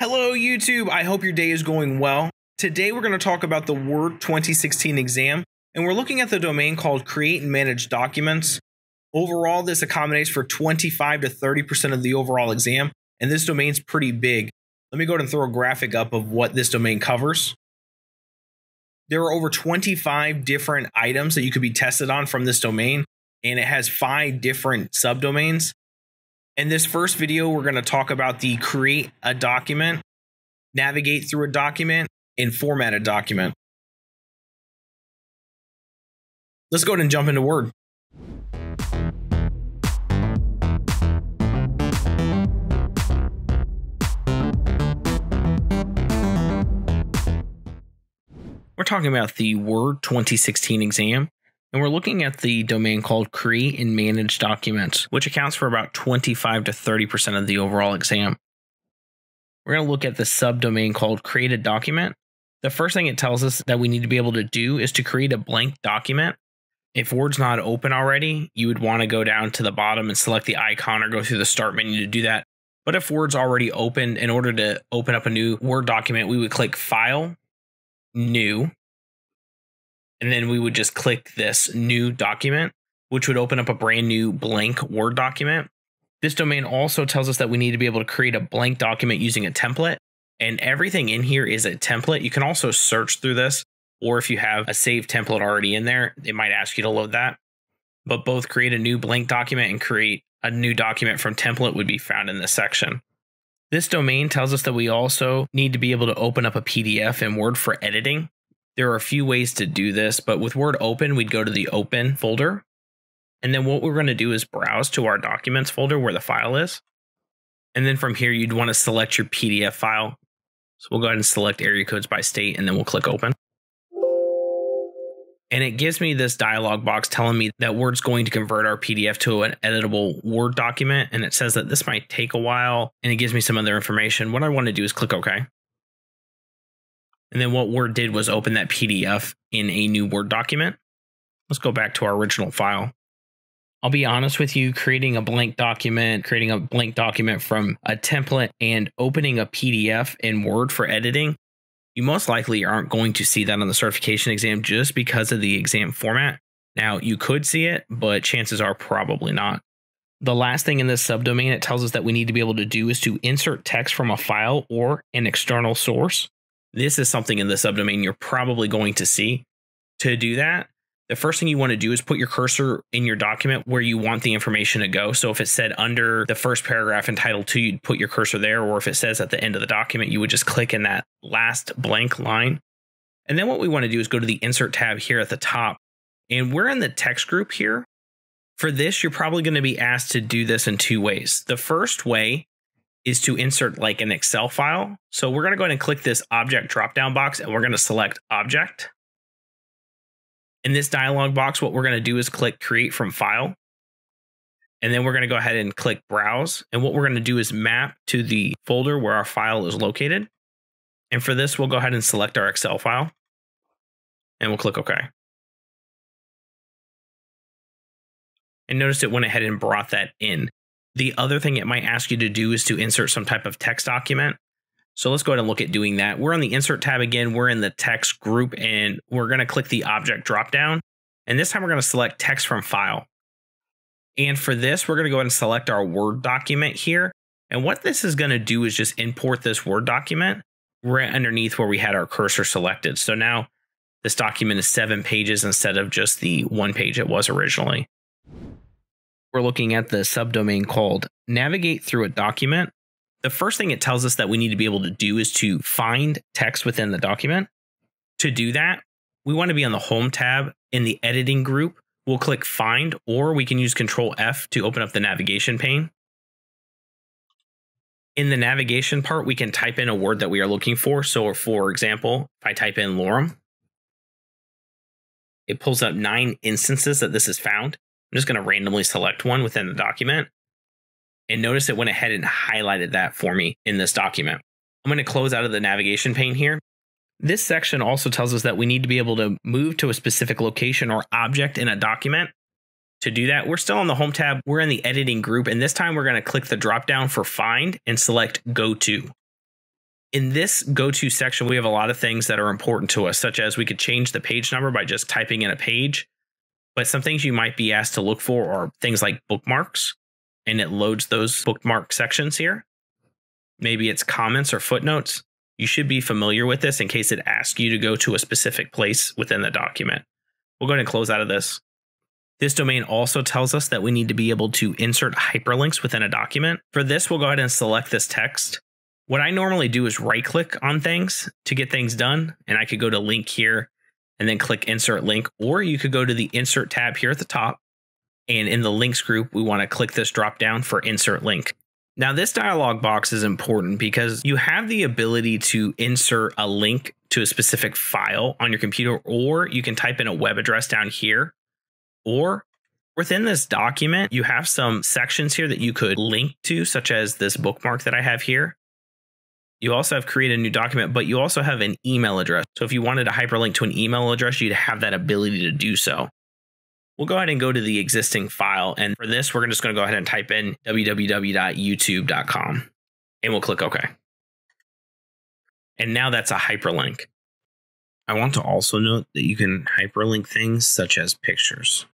Hello YouTube, I hope your day is going well. Today we're going to talk about the Word 2016 exam, and we're looking at the domain called Create and Manage Documents. Overall, this accommodates for 25 to 30% of the overall exam, and this domain's pretty big. Let me go ahead and throw a graphic up of what this domain covers. There are over 25 different items that you could be tested on from this domain, and it has 5 different subdomains. In this first video, we're going to talk about the create a document, navigate through a document, and format a document. Let's go ahead and jump into Word. We're talking about the Word 2016 exam. And we're looking at the domain called Create and Manage Documents, which accounts for about 25 to 30% of the overall exam. We're going to look at the subdomain called Create a Document. The first thing it tells us that we need to be able to do is to create a blank document. If Word's not open already, you would want to go down to the bottom and select the icon or go through the Start menu to do that. But if Word's already open, in order to open up a new Word document, we would click File, New. And then we would just click this new document, which would open up a brand new blank Word document. This domain also tells us that we need to be able to create a blank document using a template, and everything in here is a template. You can also search through this, or if you have a saved template already in there, it might ask you to load that. But both create a new blank document and create a new document from template would be found in this section. This domain tells us that we also need to be able to open up a PDF in Word for editing. There are a few ways to do this, but with Word open, we'd go to the open folder. And then what we're going to do is browse to our documents folder where the file is. And then from here, you'd want to select your PDF file. So we'll go ahead and select area codes by state, and then we'll click open. And it gives me this dialog box telling me that Word's going to convert our PDF to an editable Word document. And it says that this might take a while, and it gives me some other information. What I want to do is click OK. And then what Word did was open that PDF in a new Word document. Let's go back to our original file. I'll be honest with you, creating a blank document from a template and opening a PDF in Word for editing, you most likely aren't going to see that on the certification exam just because of the exam format. Now, you could see it, but chances are probably not. The last thing in this subdomain, it tells us that we need to be able to do is to insert text from a file or an external source. This is something in the subdomain you're probably going to see. To do that, the first thing you want to do is put your cursor in your document where you want the information to go. So if it said under the first paragraph in Title 2, you'd put your cursor there. Or if it says at the end of the document, you would just click in that last blank line. And then what we want to do is go to the Insert tab here at the top. And we're in the text group here. For this, you're probably going to be asked to do this in 2 ways. The first way is to insert like an Excel file. So we're going to go ahead and click this object drop-down box, and we're going to select object. In this dialog box, what we're going to do is click create from file. And then we're going to go ahead and click browse. And what we're going to do is map to the folder where our file is located. And for this, we'll go ahead and select our Excel file, and we'll click OK. And notice it went ahead and brought that in. The other thing it might ask you to do is to insert some type of text document. So let's go ahead and look at doing that. We're on the Insert tab again. We're in the text group, and we're going to click the object dropdown. And this time we're going to select text from file. And for this, we're going to go ahead and select our Word document here. And what this is going to do is just import this Word document right underneath where we had our cursor selected. So now this document is 7 pages instead of just the 1 page it was originally. We're looking at the subdomain called Navigate Through a Document. The first thing it tells us that we need to be able to do is to find text within the document. To do that, we want to be on the Home tab in the Editing group. We'll click Find, or we can use Control F to open up the navigation pane. In the navigation part, we can type in a word that we are looking for. So for example, if I type in lorem, it pulls up 9 instances that this is found. I'm just going to randomly select one within the document, and notice it went ahead and highlighted that for me in this document. I'm going to close out of the navigation pane here. This section also tells us that we need to be able to move to a specific location or object in a document. To do that, we're still on the Home tab. We're in the Editing group, and this time we're going to click the drop down for Find and select Go To. In this go-to section, we have a lot of things that are important to us, such as we could change the page number by just typing in a page. But some things you might be asked to look for are things like bookmarks, and it loads those bookmark sections here. Maybe it's comments or footnotes. You should be familiar with this in case it asks you to go to a specific place within the document. We'll go ahead and close out of this. This domain also tells us that we need to be able to insert hyperlinks within a document. For this, we'll go ahead and select this text. What I normally do is right-click on things to get things done, and I could go to link here and then click insert link, or you could go to the insert tab here at the top, and in the links group, we want to click this drop down for insert link. Now, this dialog box is important because you have the ability to insert a link to a specific file on your computer, or you can type in a web address down here, or within this document, you have some sections here that you could link to, such as this bookmark that I have here. You also have create a new document, but you also have an email address. So if you wanted to hyperlink to an email address, you'd have that ability to do so. We'll go ahead and go to the existing file. And for this, we're just going to go ahead and type in www.youtube.com and we'll click OK. And now that's a hyperlink. I want to also note that you can hyperlink things such as pictures.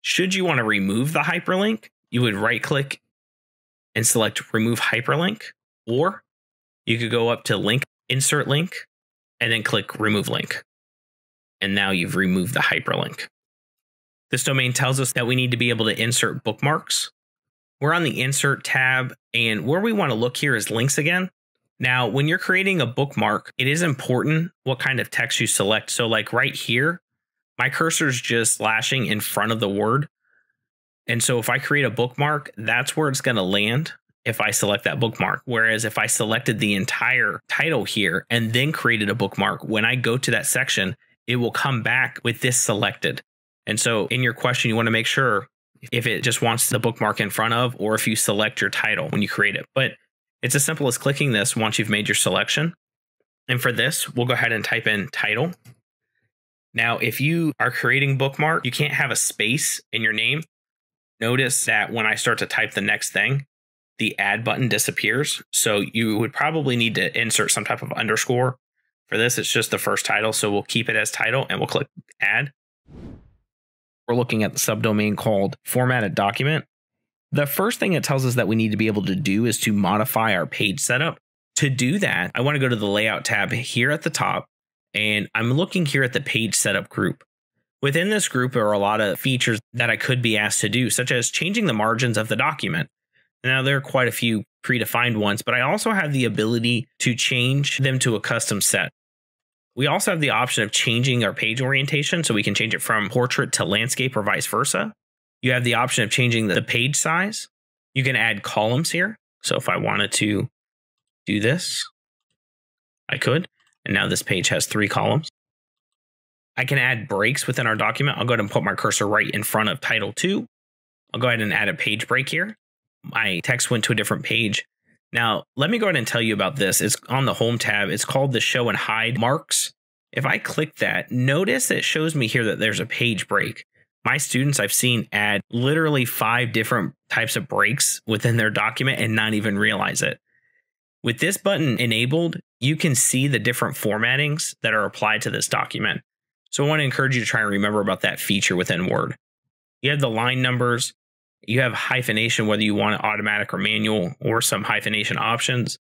Should you want to remove the hyperlink, you would right click and select remove hyperlink, or you could go up to link, insert link, and then click remove link. And now you've removed the hyperlink. This domain tells us that we need to be able to insert bookmarks. We're on the insert tab, and where we want to look here is links again. Now, when you're creating a bookmark, it is important what kind of text you select. So like right here, my cursor is just slashing in front of the word. And so if I create a bookmark, that's where it's going to land if I select that bookmark. Whereas if I selected the entire title here and then created a bookmark, when I go to that section, it will come back with this selected. And so in your question, you want to make sure if it just wants the bookmark in front of, or if you select your title when you create it. But it's as simple as clicking this once you've made your selection. And for this, we'll go ahead and type in title. Now, if you are creating bookmark, you can't have a space in your name. Notice that when I start to type the next thing, the add button disappears. So you would probably need to insert some type of underscore. For this, it's just the first title. So we'll keep it as title and we'll click add. We're looking at the subdomain called formatted document. The first thing it tells us that we need to be able to do is to modify our page setup. To do that, I want to go to the layout tab here at the top, and I'm looking here at the page setup group. Within this group are a lot of features that I could be asked to do, such as changing the margins of the document. Now, there are quite a few predefined ones, but I also have the ability to change them to a custom set. We also have the option of changing our page orientation, so we can change it from portrait to landscape or vice versa. You have the option of changing the page size. You can add columns here. So if I wanted to do this, I could. And now this page has 3 columns. I can add breaks within our document. I'll go ahead and put my cursor right in front of title 2. I'll go ahead and add a page break here. My text went to a different page. Now, let me go ahead and tell you about this. It's on the home tab. It's called the show and hide marks. If I click that, notice it shows me here that there's a page break. My students, I've seen, add literally 5 different types of breaks within their document and not even realize it. With this button enabled, you can see the different formattings that are applied to this document. So I want to encourage you to try and remember about that feature within Word. You have the line numbers. You have hyphenation, whether you want it automatic or manual, or some hyphenation options.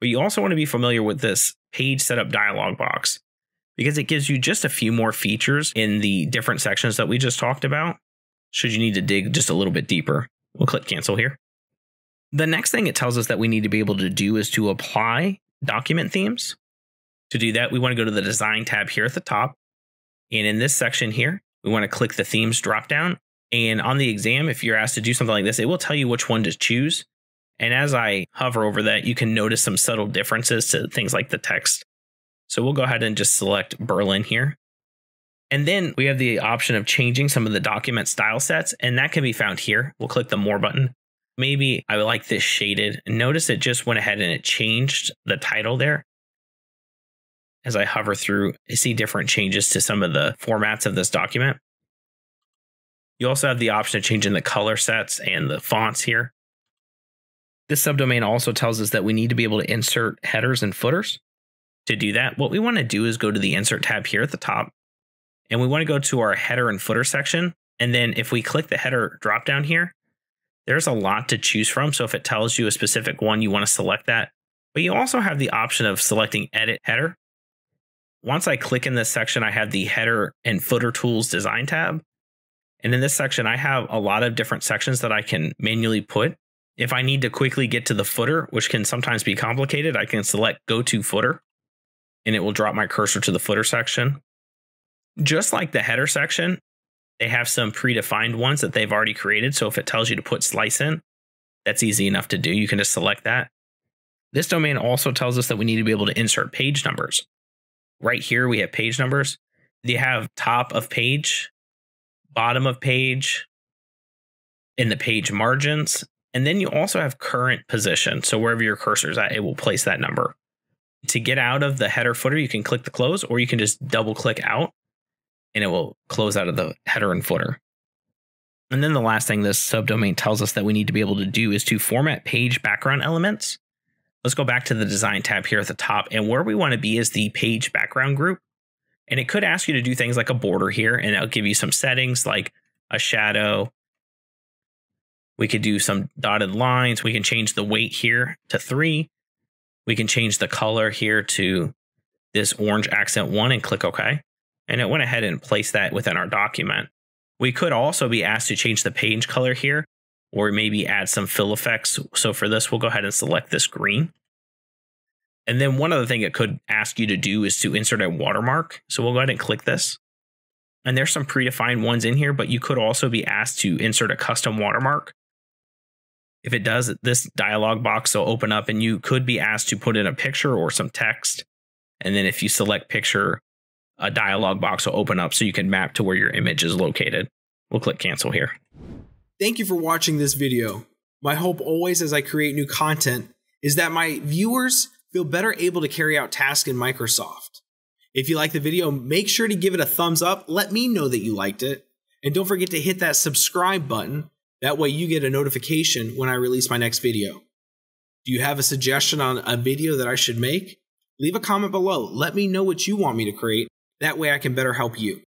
But you also want to be familiar with this page setup dialog box, because it gives you just a few more features in the different sections that we just talked about, should you need to dig just a little bit deeper. We'll click cancel here. The next thing it tells us that we need to be able to do is to apply document themes. To do that, we want to go to the design tab here at the top. And in this section here, we want to click the themes drop down. And on the exam, if you're asked to do something like this, it will tell you which one to choose. And as I hover over that, you can notice some subtle differences to things like the text. So we'll go ahead and just select Berlin here. And then we have the option of changing some of the document style sets, and that can be found here. We'll click the More button. Maybe I would like this shaded. Notice it just went ahead and it changed the title there. As I hover through, I see different changes to some of the formats of this document. You also have the option of changing the color sets and the fonts here. This subdomain also tells us that we need to be able to insert headers and footers. To do that, what we want to do is go to the Insert tab here at the top, and we want to go to our header and footer section. And then if we click the header drop down here, there's a lot to choose from. So if it tells you a specific one, you want to select that. But you also have the option of selecting Edit Header. Once I click in this section, I have the Header and Footer Tools Design tab. And in this section, I have a lot of different sections that I can manually put. If I need to quickly get to the footer, which can sometimes be complicated, I can select Go to Footer, and it will drop my cursor to the footer section. Just like the header section, they have some predefined ones that they've already created. So if it tells you to put slice in, that's easy enough to do. You can just select that. This domain also tells us that we need to be able to insert page numbers. Right here, we have page numbers. They have top of page, bottom of page, in the page margins. And then you also have current position. So wherever your cursor is at, it will place that number. To get out of the header footer, you can click the close, or you can just double click out and it will close out of the header and footer. And then the last thing this subdomain tells us that we need to be able to do is to format page background elements. Let's go back to the design tab here at the top, and where we want to be is the page background group. And it could ask you to do things like a border here, and it'll give you some settings like a shadow. We could do some dotted lines. We can change the weight here to 3. We can change the color here to this orange accent 1 and click OK. And it went ahead and placed that within our document. We could also be asked to change the page color here, or maybe add some fill effects. So for this, we'll go ahead and select this green. And then one other thing it could ask you to do is to insert a watermark. So we'll go ahead and click this. And there's some predefined ones in here, but you could also be asked to insert a custom watermark. If it does, this dialog box will open up and you could be asked to put in a picture or some text. And then if you select picture, a dialog box will open up so you can map to where your image is located. We'll click cancel here. Thank you for watching this video. My hope always as I create new content is that my viewers feel better able to carry out tasks in Microsoft. If you like the video, make sure to give it a thumbs up. Let me know that you liked it. And don't forget to hit that subscribe button. That way you get a notification when I release my next video. Do you have a suggestion on a video that I should make? Leave a comment below. Let me know what you want me to create. That way I can better help you.